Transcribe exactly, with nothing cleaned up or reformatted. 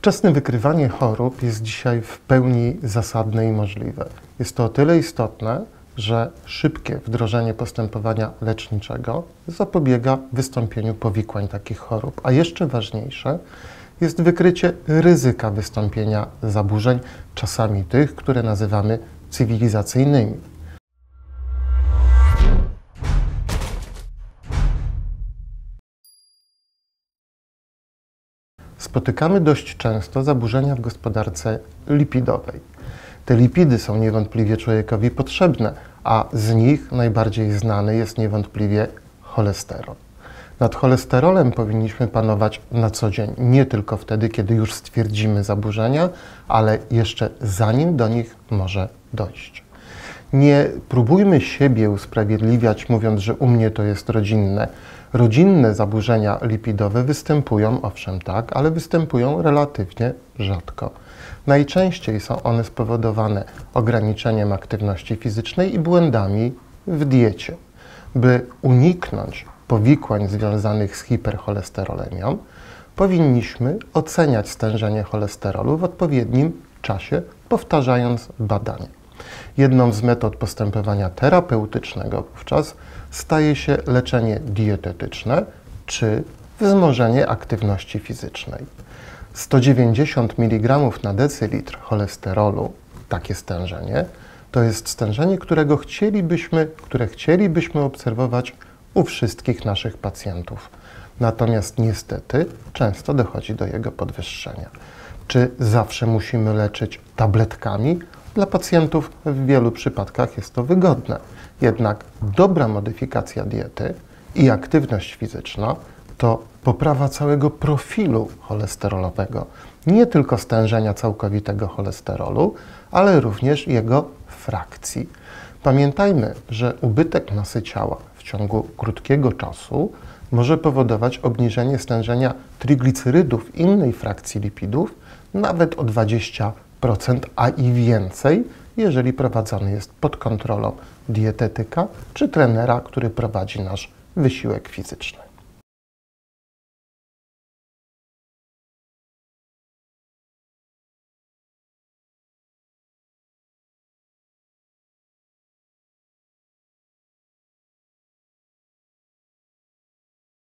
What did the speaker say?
Wczesne wykrywanie chorób jest dzisiaj w pełni zasadne i możliwe. Jest to o tyle istotne, że szybkie wdrożenie postępowania leczniczego zapobiega wystąpieniu powikłań takich chorób, a jeszcze ważniejsze jest wykrycie ryzyka wystąpienia zaburzeń, czasami tych, które nazywamy cywilizacyjnymi. Spotykamy dość często zaburzenia w gospodarce lipidowej. Te lipidy są niewątpliwie człowiekowi potrzebne, a z nich najbardziej znany jest niewątpliwie cholesterol. Nad cholesterolem powinniśmy panować na co dzień, nie tylko wtedy, kiedy już stwierdzimy zaburzenia, ale jeszcze zanim do nich może dojść. Nie próbujmy siebie usprawiedliwiać, mówiąc, że u mnie to jest rodzinne. Rodzinne zaburzenia lipidowe występują, owszem tak, ale występują relatywnie rzadko. Najczęściej są one spowodowane ograniczeniem aktywności fizycznej i błędami w diecie. By uniknąć powikłań związanych z hipercholesterolemią, powinniśmy oceniać stężenie cholesterolu w odpowiednim czasie, powtarzając badanie. Jedną z metod postępowania terapeutycznego wówczas staje się leczenie dietetyczne czy wzmożenie aktywności fizycznej. sto dziewięćdziesiąt miligramów na decylitr cholesterolu, takie stężenie, to jest stężenie, którego chcielibyśmy, które chcielibyśmy obserwować u wszystkich naszych pacjentów. Natomiast niestety często dochodzi do jego podwyższenia. Czy zawsze musimy leczyć tabletkami? Dla pacjentów w wielu przypadkach jest to wygodne. Jednak dobra modyfikacja diety i aktywność fizyczna to poprawa całego profilu cholesterolowego, nie tylko stężenia całkowitego cholesterolu, ale również jego frakcji. Pamiętajmy, że ubytek masy ciała w ciągu krótkiego czasu może powodować obniżenie stężenia triglicerydów innej frakcji lipidów nawet o dwadzieścia procent, a i więcej, jeżeli prowadzony jest pod kontrolą dietetyka czy trenera, który prowadzi nasz wysiłek fizyczny.